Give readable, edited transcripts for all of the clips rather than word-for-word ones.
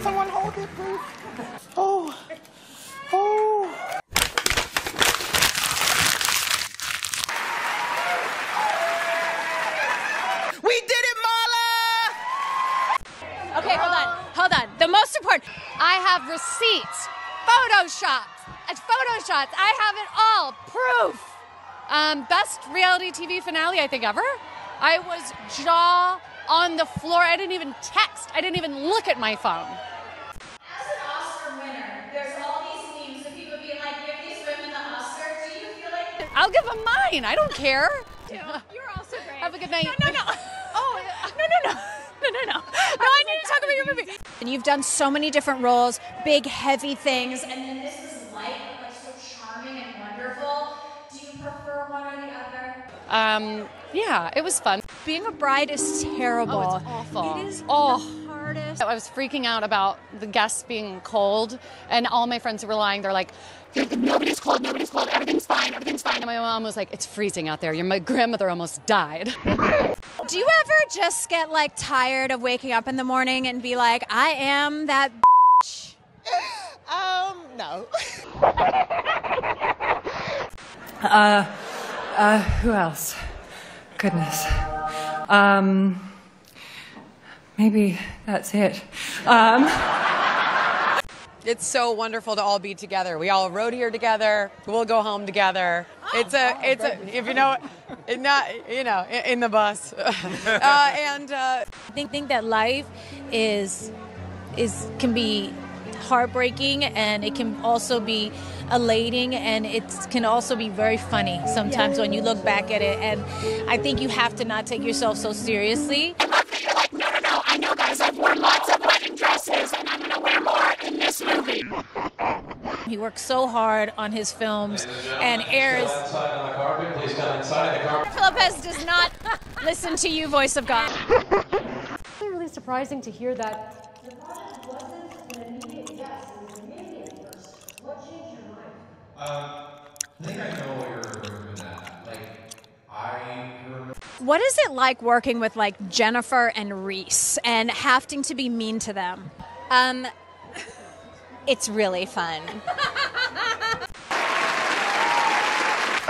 Someone hold it, please. Oh. Oh. We did it, Marla! Okay, hold on. Hold on. The most important. I have receipts, photoshots. I have it all. Proof. Best reality TV finale, I think, ever. I was jaw on the floor. I didn't even text. I didn't even look at my phone. As an Oscar winner, there's all these memes of people being like, give these women the Oscar. Do you feel like this? I'll give them mine. I don't care. You're also great. Have a good night. No, no, no. Oh, no. No, I need to talk about your movie. And you've done so many different roles, big, heavy things. And then this is light, like so charming and wonderful. Do you prefer one or the other? Yeah, it was fun. Being a bride is terrible. Oh, it's awful. It is the hardest. I was freaking out about the guests being cold, and all my friends were lying. They're like, nobody's cold, everything's fine, everything's fine. And my mom was like, it's freezing out there. My grandmother almost died. Do you ever just get like tired of waking up in the morning and be like, I am that bitch? No. Who else? Goodness. Maybe that's it. It's so wonderful to all be together. We all rode here together. We'll go home together. If you know, in the bus. I think that life can be heartbreaking, and it can also be elating, and it can also be very funny sometimes when you look back at it. And I think you have to not take yourself so seriously. I love that you're like, no, no, no, I know, guys, I've worn lots of wedding dresses, and I'm gonna wear more in this movie. He works so hard on his films and airs. Please come inside the carpet. Lopez does not listen to you, voice of God. It's really surprising to hear that. I think I know what you're referring to that. What is it like working with like Jennifer and Reese and having to be mean to them? It's really fun.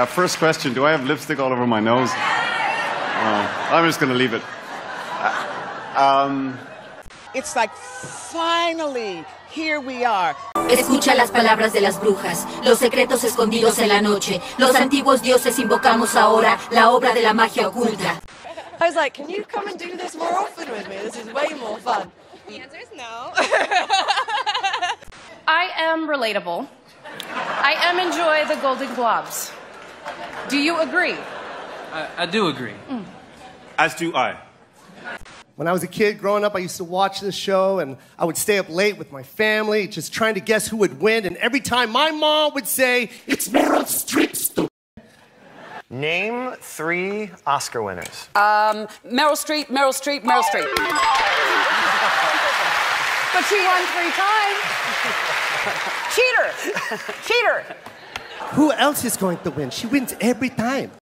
First question: do I have lipstick all over my nose? I'm just gonna leave it. It's like, finally, here we are. Escucha las palabras de las brujas, los secretos escondidos en la noche, los antiguos dioses invocamos ahora, la obra de la magia oculta. I was like, can you come and do this more often with me? This is way more fun. The answer is no. I am relatable. I am enjoy the Golden Globes. Do you agree? I do agree. Mm. As do I. When I was a kid growing up, I used to watch this show, and I would stay up late with my family just trying to guess who would win, and every time my mom would say, it's Meryl Streep, stupid. Name three Oscar winners. Meryl Streep, Meryl Streep, Meryl Streep. But she won 3 times. Cheater! Cheater! Who else is going to win? She wins every time.